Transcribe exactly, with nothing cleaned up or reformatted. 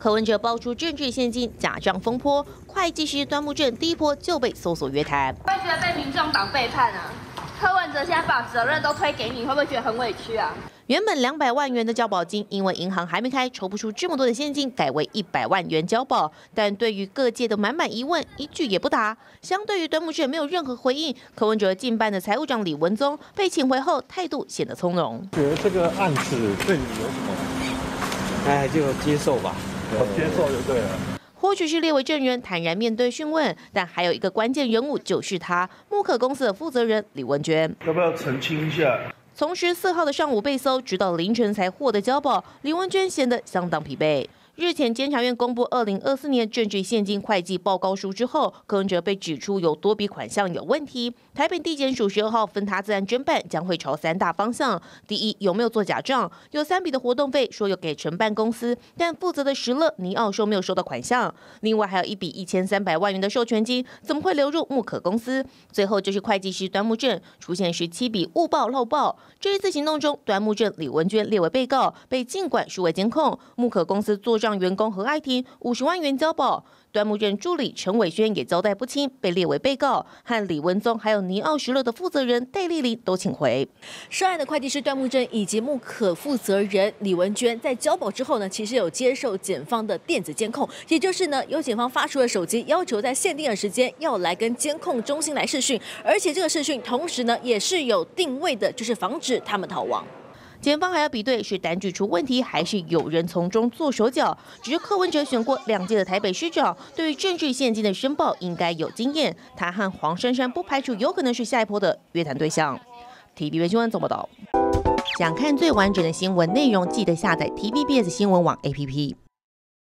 柯文哲爆出政治现金假账风波，会计师端木正第一波就被搜索约谈。会觉得被民众党背叛啊？柯文哲现在把责任都推给你，会不会觉得很委屈啊？ 原本两百万元的交保金，因为银行还没开，筹不出这么多的现金，改为一百万元交保。但对于各界的满满疑问，一句也不答。相对于端木正没有任何回应，柯文哲近半的财务长李文宗被请回后，态度显得从容。觉得这个案子对你有什么？哎，就接受吧，接受就对了。 或许是列为证人，坦然面对讯问，但还有一个关键人物就是他，木可公司的负责人李文娟。要不要澄清一下？从十四号的上午被搜，直到凌晨才获得交保，李文娟显得相当疲惫。日前，监察院公布二零二四年政治现金会计报告书之后，柯文哲被指出有多笔款项有问题。台北地检署十二号分他自案侦办，将会朝三大方向：第一，有没有做假账？有三笔的活动费说有给承办公司，但负责的石勒尼奥说没有收到款项。另外还有一笔一千三百万元的授权金，怎么会流入木可公司？最后就是会计师端木正出现十七笔误报漏报。这一次行动中，端木正、李文娟列为被告，被尽管数位监控。木可公司做账。 让员工何爱婷五十万元交保，端木正助理陈伟轩也交代不清，被列为被告。和李文宗还有尼奥石乐的负责人戴丽玲都请回。涉案的会计师端木正以及木可负责人李文娟在交保之后呢，其实有接受检方的电子监控，也就是呢，由检方发出了手机要求，在限定的时间要来跟监控中心来视讯，而且这个视讯同时呢也是有定位的，就是防止他们逃亡。 检方还要比对是单据出问题，还是有人从中做手脚。只是柯文哲选过两届的台北市长，对于政治现金的申报应该有经验。他和黄珊珊不排除有可能是下一波的约谈对象。T V B S 新闻总报道。想看最完整的新闻内容，记得下载 T V B S 新闻网 A P P。